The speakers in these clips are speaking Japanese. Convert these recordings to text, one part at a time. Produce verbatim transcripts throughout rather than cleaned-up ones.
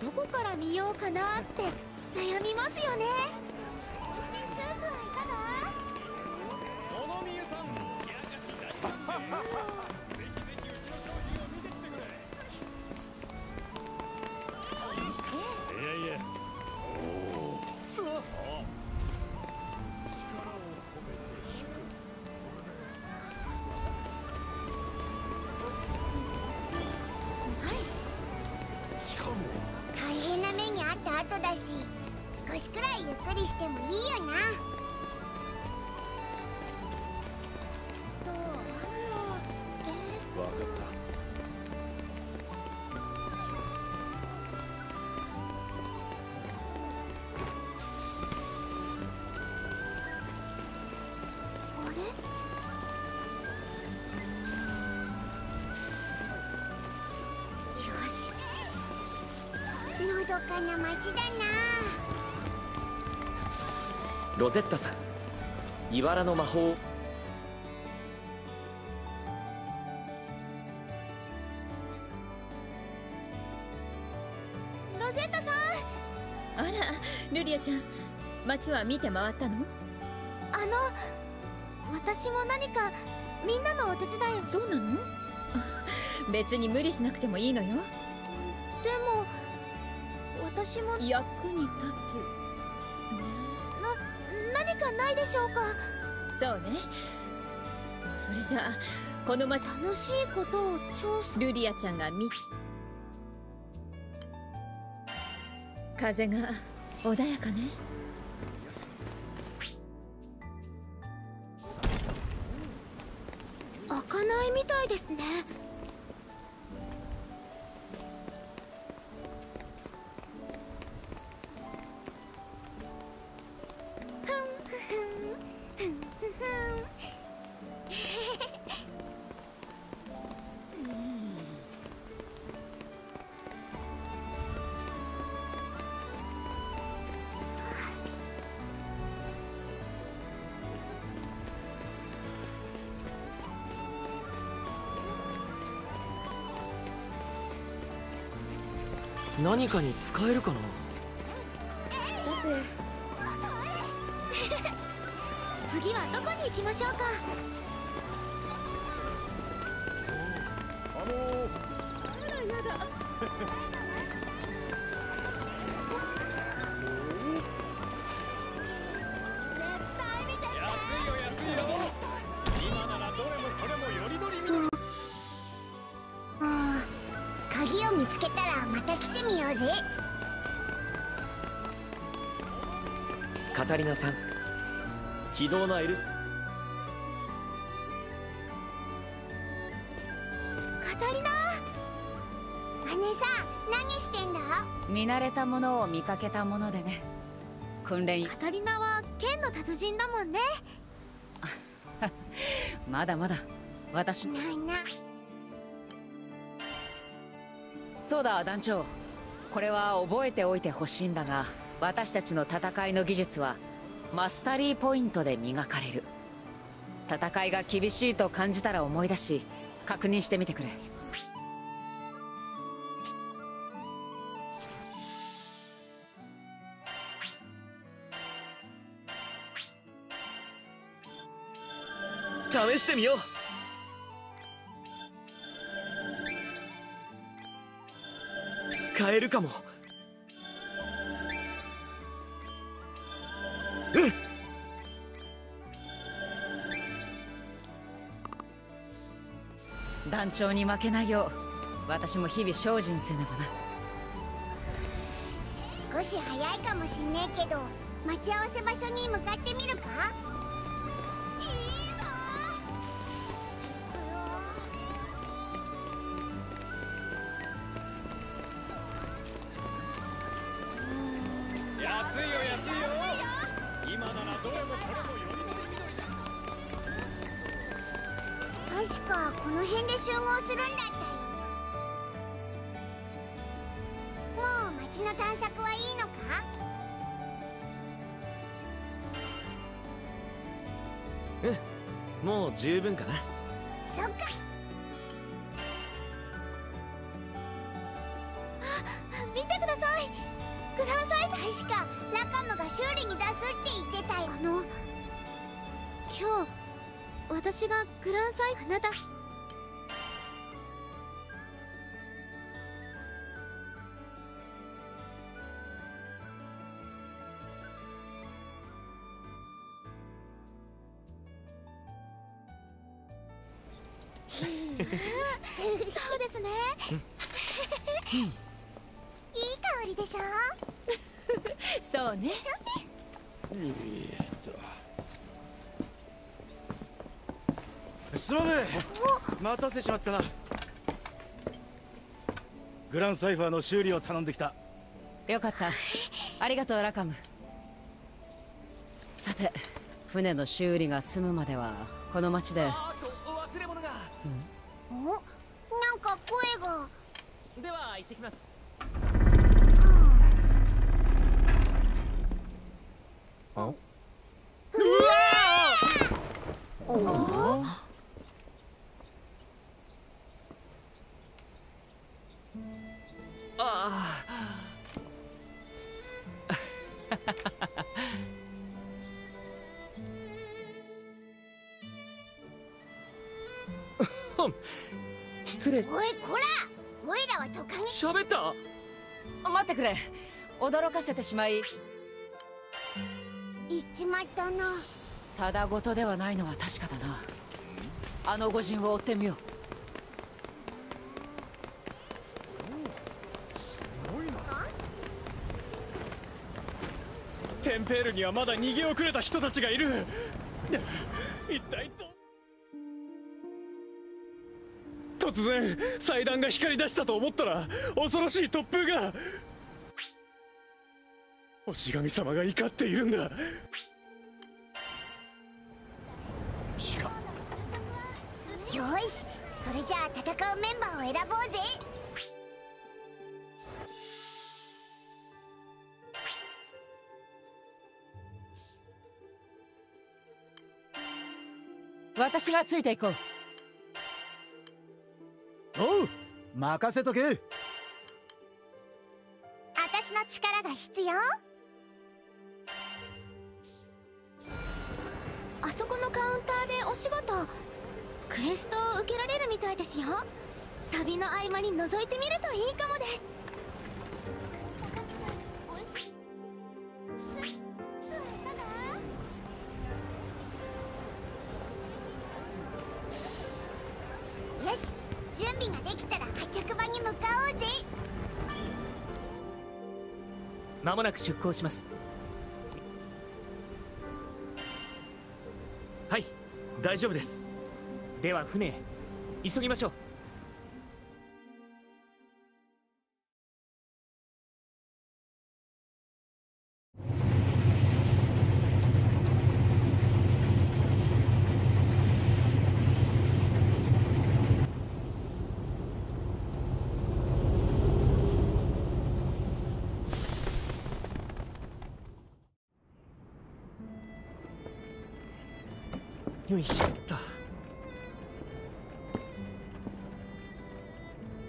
どこから見ようかなって悩みますよね。美味しいスープはいかが？物見ゆさん、やらかし大好きね。ぜひぜひうちの商品を見てきてくれ。いやいや。おお。ああ。 後だし、少しくらいゆっくりしてもいいよな。どう？え？わかった。あれ？ どかな街だな。ロゼッタさん、いばらの魔法。ロゼッタさん。あら、ルリアちゃん、街は見て回ったの？あの、私も何かみんなのお手伝いを。そうなの？別に無理しなくてもいいのよ。でも。 私も役に立つ、ね、な、何かないでしょうか。そうね。それじゃあこの町楽しいことを調査。ルリアちゃんが見風が穏やかね。開かないみたいですね。 何かに使えるかな。次はどこに行きましょうか。あのー、あらやだ。絶対見てて。安いよ安いよ。今ならどれもこれもよりどり見てる。うん、鍵を見つけたらまた来てみようぜ。カタリナさん、 非道なエルス。カタリナ、姉さん何してんだ？見慣れたものを見かけたものでね。訓練。カタリナは剣の達人だもんね。まだまだ私。ないな。そうだ団長、これは覚えておいてほしいんだが、私たちの戦いの技術は マスタリーポイントで磨かれる。戦いが厳しいと感じたら思い出し確認してみてくれ。試してみよう。使えるかも。うん。団長に負けないよう、私も日々精進せねばな。少し早いかもしんねえけど、待ち合わせ場所に向かってみるか？いいぞ。安いよ安いよ。今ならどれもこれもよりどりみどりだ。確かこの辺で集合するんだったよ。もう町の探索はいいのか？うん、もう十分かな。そっか。あ、見てください。グランサイト。確かラカムが修理に出すって言ってたよ。あの、今日私がグランサイト。あなたそうですね。いい香りでしょそうねえっとすまねえ、待たせちまったな。グランサイファーの修理を頼んできた。よかった、ありがとうラカム。さて、船の修理が済むまではこの町で。お、なんか声が。では行ってきます、はあ、あうわーおあ失礼。おいこら、おいらは都会に喋った。待ってくれ、驚かせてしまい言っちまったな。ただごとではないのは確かだな。あの御人を追ってみよう。すごいな。テンペールにはまだ逃げ遅れた人たちがいる一体ど突然祭壇が光り出したと思ったら恐ろしい突風が。お神様が怒っているんだ。しかよし、それじゃあ戦うメンバーを選ぼうぜ。私がついていこう。おう、任せとけ。私の力が必要。あそこのカウンターでお仕事、クエストを受けられるみたいですよ。旅の合間に覗いてみるといいかもです。まもなく出航します。はい、大丈夫です。では船へ急ぎましょう。よいしょっと。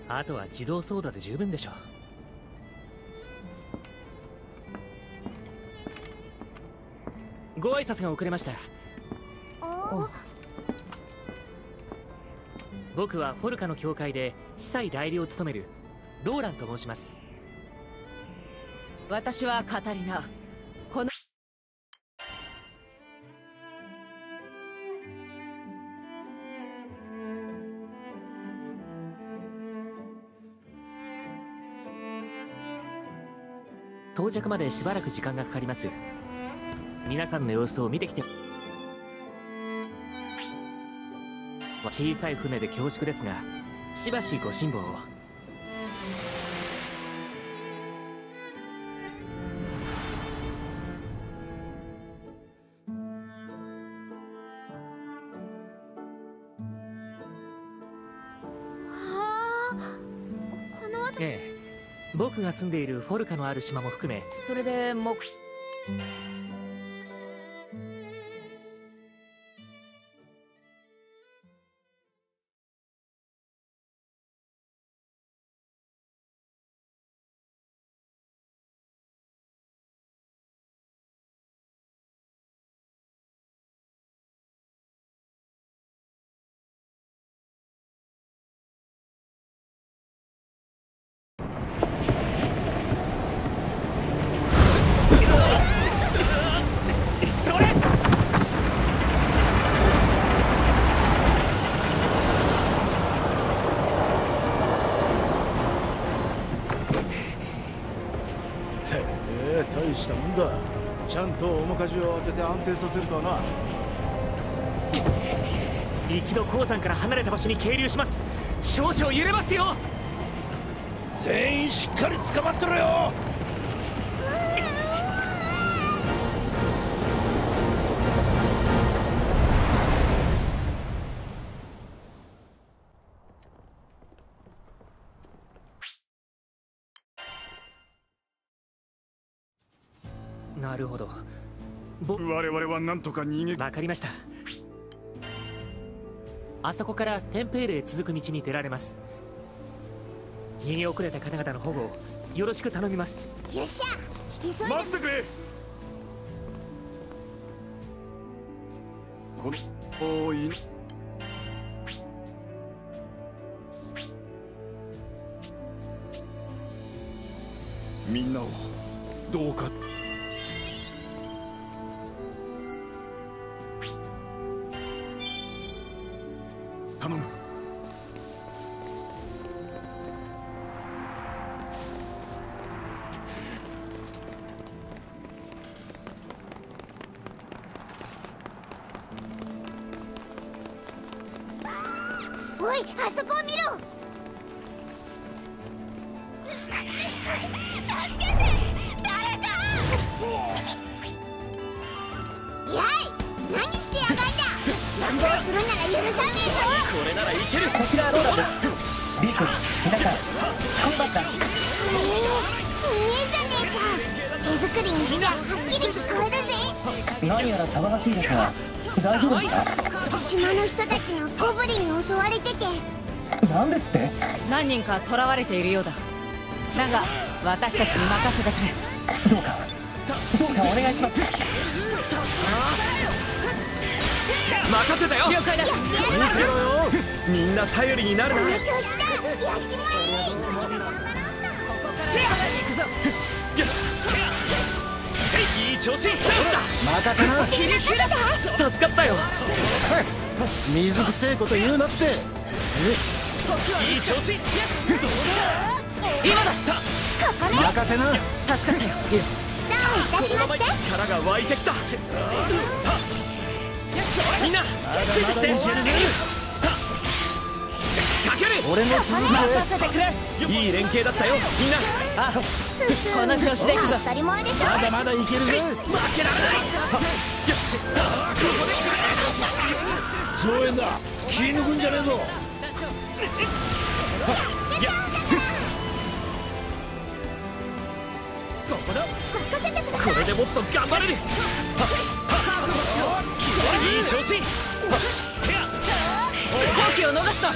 あとは自動操舵で十分でしょ。ご挨拶が遅れました。おお僕はフォルカの教会で司祭代理を務めるローランと申します。私はカタリナ。この到着までしばらく時間がかかります。皆さんの様子を見てきて。小さい船で恐縮ですが、しばしご辛抱を。ええ、僕が住んでいるフォルカのある島も含め。それで目したもんだ。ちゃんと面舵を当てて安定させるとな。一度鉱山から離れた場所に係留します。少々揺れますよ。全員しっかり捕まってろよ。なるほど。我々は何とか逃げ。わかりました。あそこからテンペーレへ続く道に出られます。逃げ遅れた方々の保護をよろしく頼みます。よっしゃ、待ってくれ。このおいみんなをどうか。頼む。おい、あそこを見ろ。助けて、誰か。やい、何してやがいだ。何をするなら許さねえ。これならいける。こちらローランです。リーク、皆さんこんばんは。えー、すげえじゃねえか。手作りにしてははっきり聞こえるぜ。何やら騒がしいですが大丈夫ですか。島の人たちのゴブリンに襲われてて。なんですって。何人か囚われているようだ。だが私たちに任せてくれ。どうかどうかお願いします。任せたよ。了解だ。みんな頼りになるな。やっちまえ。いい調子。任せな。助かったよ。水くせえこと言うなって。いい調子。今だった。任せな。助かったよ。どういたしまして。力が湧いてきた。みんなついてきて。仕掛ける。俺も続く。いい連携だったよみんな。あ、この調子でいくぞ。まだまだいけるぜ。負けられない。上演だ。気抜くんじゃねえぞ。これでもっと頑張れる。いい調子。好機を逃すと。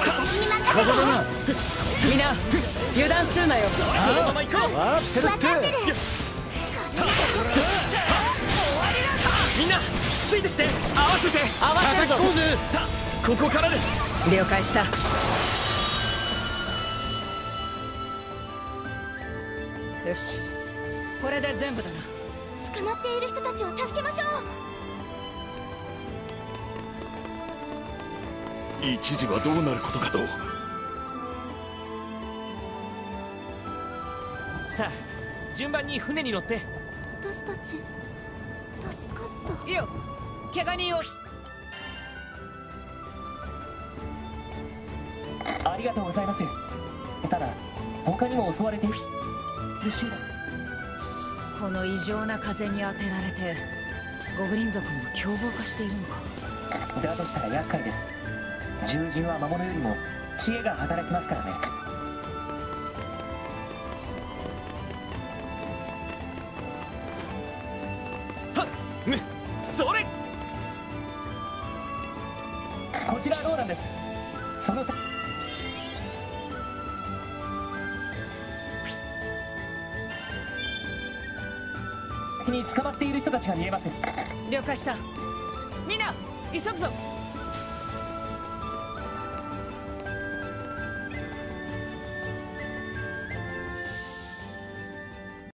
私に任せて。みんな油断するなよ。そのまま行こう。分かってる。みんなついてきて。合わせて。合わせるぞ。ここからです。了解した。よし、これで全部だな。捕まっている人たちを助けましょう。一時はどうなることかと。さあ、順番に船に乗って。私たち助かった。いや、怪我人を。ありがとうございます。ただ他にも襲われている集団。この異常な風に当てられてゴブリン族も凶暴化しているのか。だとしたら厄介です。獣人は魔物よりも知恵が働きますからね。はっ、ね、それ。こちらローランです。そのに捕まっている人たちが見えます。了解した。みんな急ぐぞ。